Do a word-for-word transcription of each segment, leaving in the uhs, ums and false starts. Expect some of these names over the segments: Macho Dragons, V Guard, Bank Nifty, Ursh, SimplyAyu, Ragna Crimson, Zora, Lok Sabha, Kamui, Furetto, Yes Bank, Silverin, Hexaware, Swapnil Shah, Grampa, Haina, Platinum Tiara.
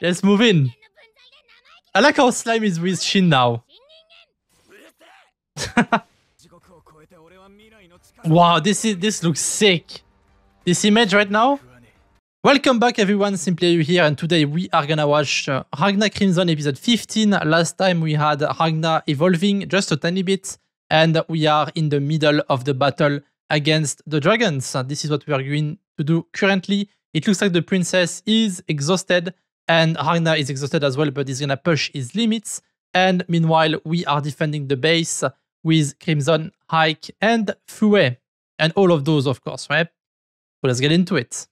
Let's move in. I like how Slime is with Shin now. Wow, this is this looks sick. This image right now. Welcome back everyone, SimplyAyu here, and today we are gonna watch uh, Ragna Crimson episode fifteen. Last time we had Ragna evolving just a tiny bit, and we are in the middle of the battle against the dragons. This is what we are going to do currently. It looks like the princess is exhausted, and Ragna is exhausted as well, but he's gonna push his limits. And meanwhile, we are defending the base with Crimson, Hike, and Fue. And all of those, of course, right? So let's get into it.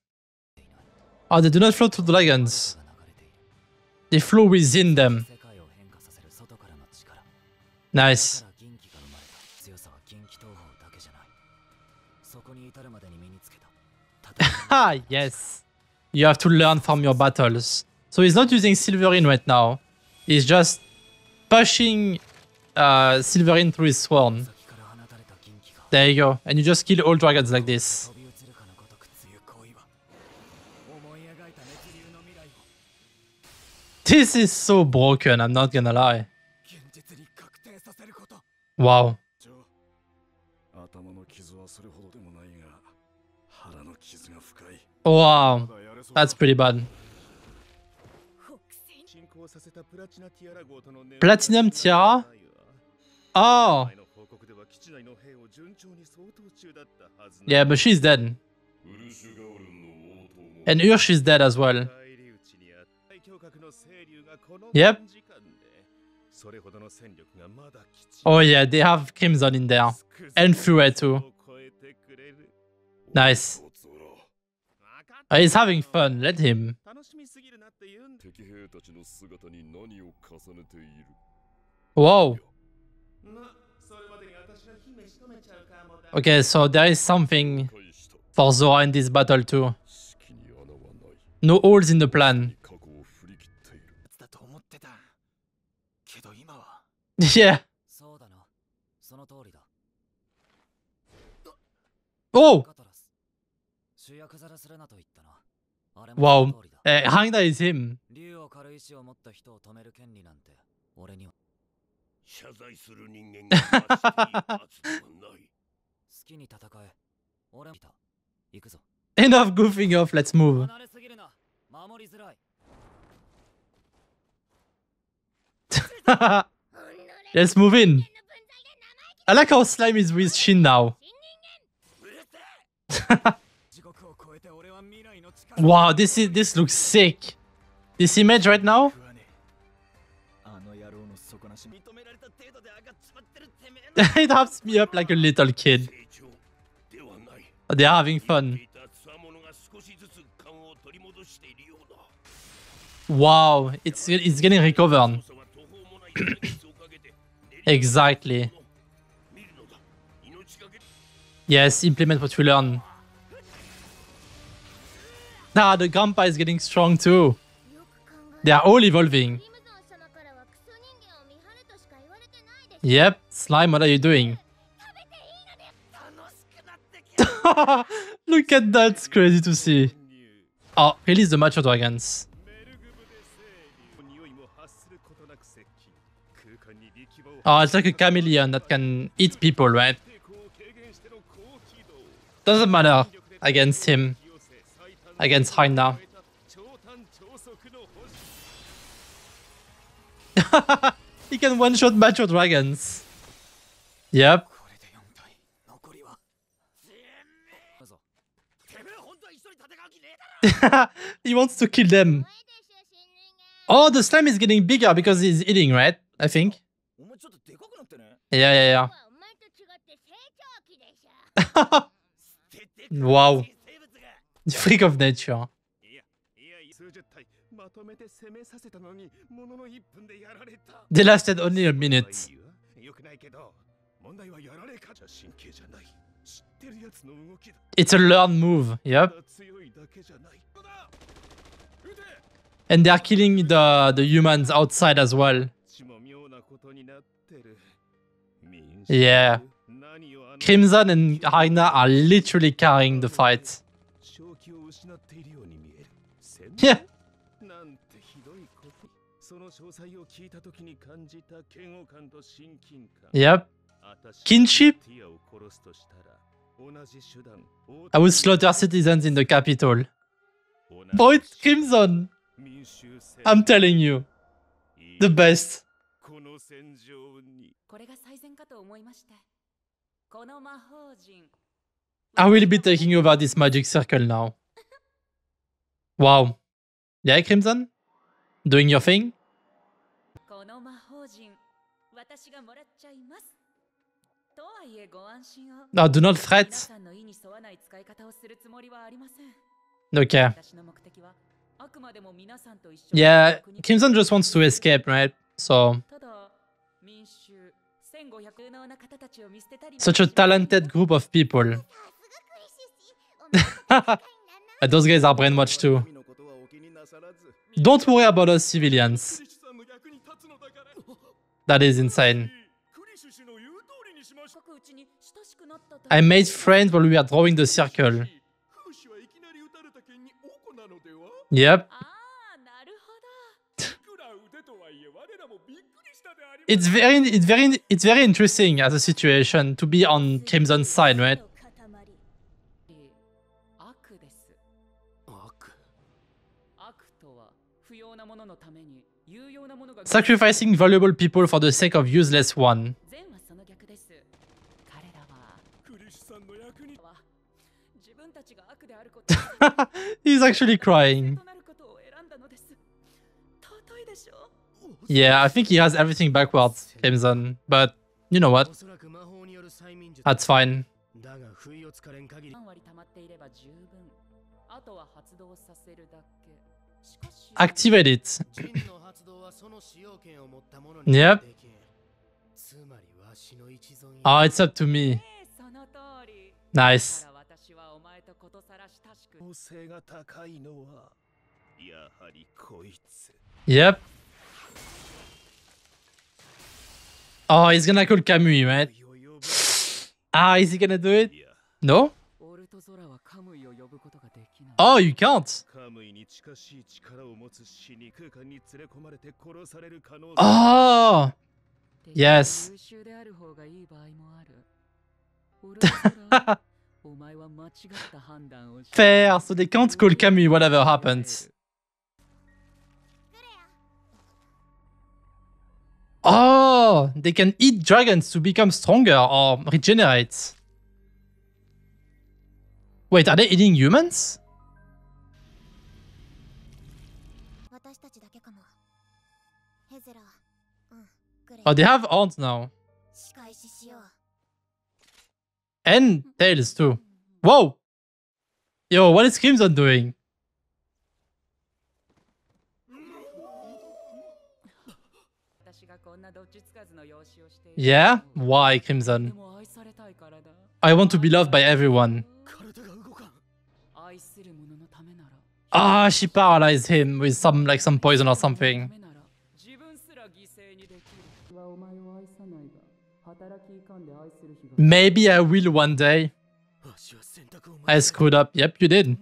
Oh, they do not flow to dragons. They flow within them. Nice. Ah, yes. You have to learn from your battles. So he's not using Silverin right now. He's just pushing uh, Silverin through his swarm. There you go. And you just kill all dragons like this. This is so broken, I'm not gonna lie. Wow. Wow, that's pretty bad. Platinum Tiara? Oh! Yeah, but she's dead. And Ursh is dead as well. Yep. Oh yeah, they have Crimson in there. And Furetto. Nice. Uh, he's having fun, let him. Whoa. Okay, so there is something for Zora in this battle too. No holes in the plan. Yeah. Oh! Wow. Uh, Haina is him. Enough goofing off, let's move. Let's move in. I like how Slime is with Shin now. Wow, this is this looks sick. This image right now. It helps me up like a little kid. They are having fun. Wow, it's it's getting recovered. Exactly. Yes, implement what we learn. Ah, the Grampa is getting strong too. They are all evolving. Yep, Slime, what are you doing? Look at that, it's crazy to see. Oh, release the Macho Dragons. Oh, it's like a chameleon that can eat people, right? Doesn't matter against him. Against Haina. He can one-shot Macho Dragons. Yep. He wants to kill them. Oh, the slime is getting bigger because he's eating, right? I think. Yeah, yeah, yeah. Wow. Freak of nature. They lasted only a minute. It's a learned move, yep. And they are killing the, the humans outside as well. Yeah. Crimson and Haina are literally carrying the fight. Yeah. Yep. Kinship? I will slaughter citizens in the capital. Boy Crimson! I'm telling you. The best. I will be taking over this magic circle now. Wow. Yeah, Crimson? Doing your thing? No, do not fret. Okay. Yeah, Crimson just wants to escape, right? So... Such a talented group of people. Those guys are brainwashed too. Don't worry about us civilians. That is insane. I made friends while we are drawing the circle. Yep. It's very, it's very, it's very interesting as a situation to be on Crimson's side, right? Sacrificing valuable people for the sake of useless one. He's actually crying. Yeah, I think he has everything backwards, Crimson. But you know what? That's fine. Activate it. Yep. Oh, it's up to me. Nice. Yep. Oh, he's gonna call Kamui, right? Ah, is he gonna do it? No? Oh, you can't. Oh! Yes. Fair, so they can't call Kamui whatever happens. Oh, they can eat dragons to become stronger or regenerate. Wait, are they eating humans? Oh, they have horns now. And tails too. Whoa! Yo, what is Crimson doing? Yeah? Why, Crimson? I want to be loved by everyone. Ah, she paralyzed him with some, like, some poison or something. Maybe I will one day. I screwed up. Yep, you did.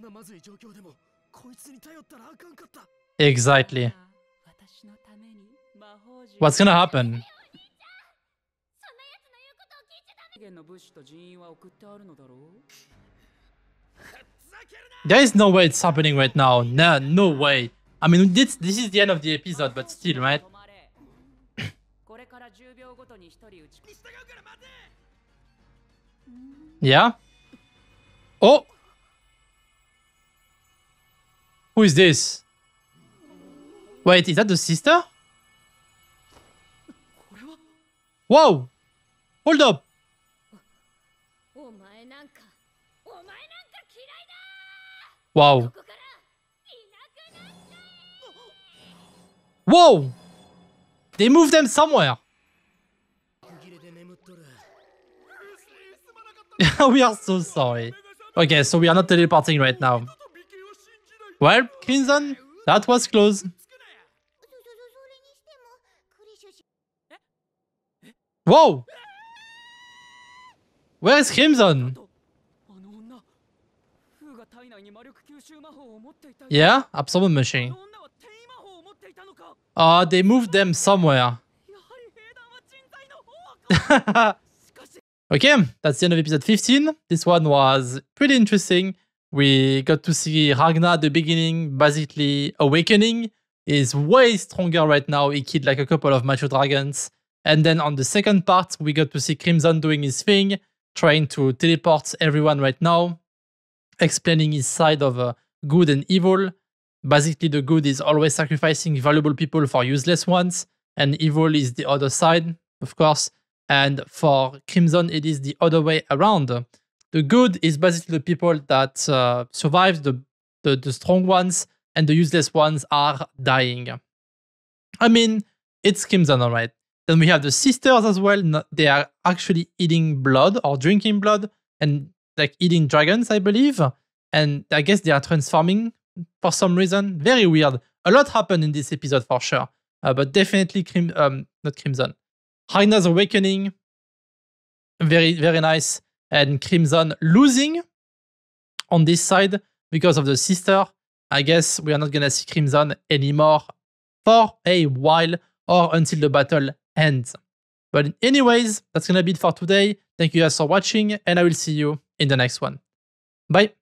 Exactly. What's gonna happen? There is no way it's happening right now. No, no way. I mean, this, this is the end of the episode, but still, right? Yeah? Oh! Who is this? Wait, is that the sister? Whoa! Hold up! Wow. Whoa! They moved them somewhere! We are so sorry. Okay, so we are not teleporting right now. Well, Crimson, that was close. Whoa! Where is Crimson? Yeah, absorbent machine. Ah, uh, they moved them somewhere. Okay, that's the end of episode fifteen. This one was pretty interesting. We got to see Ragna at the beginning, basically awakening. Is way stronger right now. He killed like a couple of Macho Dragons. And then on the second part, we got to see Crimson doing his thing, trying to teleport everyone right now, explaining his side of uh, good and evil. Basically, the good is always sacrificing valuable people for useless ones, and evil is the other side, of course. And for Crimson, it is the other way around. The good is basically the people that uh, survived, the, the, the strong ones, and the useless ones are dying. I mean, it's Crimson, alright. Then we have the sisters as well. They are actually eating blood or drinking blood and like eating dragons, I believe. And I guess they are transforming for some reason. Very weird. A lot happened in this episode for sure. Uh, but definitely, Crim um, not Crimson. Haina's awakening. Very, very nice. And Crimson losing on this side because of the sister. I guess we are not going to see Crimson anymore for a while or until the battle ends. But anyways, that's going to be it for today. Thank you guys for watching, and I will see you in the next one. Bye.